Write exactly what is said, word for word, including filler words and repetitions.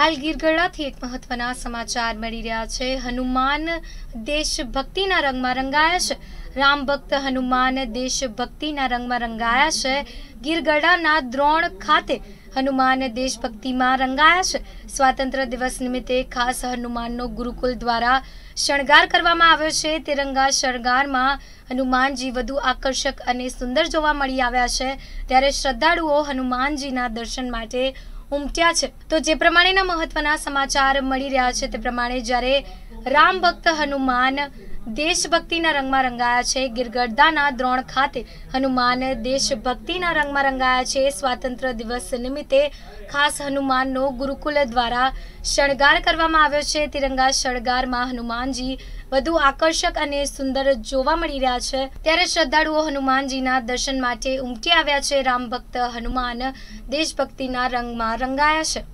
हाल ગીરગઢડાથી एक महत्वना समाचार मिली रहा है। हनुमान देशभक्ति रंग में रंगाया है। राम भक्त हनुमान देशभक्ति रंग में रंगाया है। ગીરગઢડાના द्रोण खाते हनुमान देशभक्ति में रंगाया है। स्वतंत्र दिवस निमित्ते खास हनुमान गुरुकुल द्वारा शणगार करवामां आव्यो छे। तिरंगा शणगार में हनुमानजी वधु आकर्षक अने सुंदर जोवा मळी आव्या छे। त्यारे श्रद्धाळुओ हनुमानजीना दर्शन माटे उमट्या छे। तो जे प्रमाणेना महत्वना समाचार मळी रह्या छे ते प्रमाणे ज्यारे राम भक्त हनुमान देशभक्तिना रंगमां रंगाया छे। ગીરગઢડાના द्रोण खाते हनुमान देशभक्तिना रंगमां रंगाया छे। स्वातंत्र्य दिवस निमित्ते खास हनुमाननो गुरुकुल द्वारा शणगार करवामां आव्यो छे। तिरंगा शणगारमां हनुमानजी વધુ આકર્ષક અને સુંદર જોવા મળી રહ્યા છે। ત્યારે શ્રદ્ધાળુઓ હનુમાનજીના દર્શન માટે ઉમટી આવ્યા છે। રામ ભક્ત હનુમાન દેશભક્તિના રંગમાં રંગાયા છે।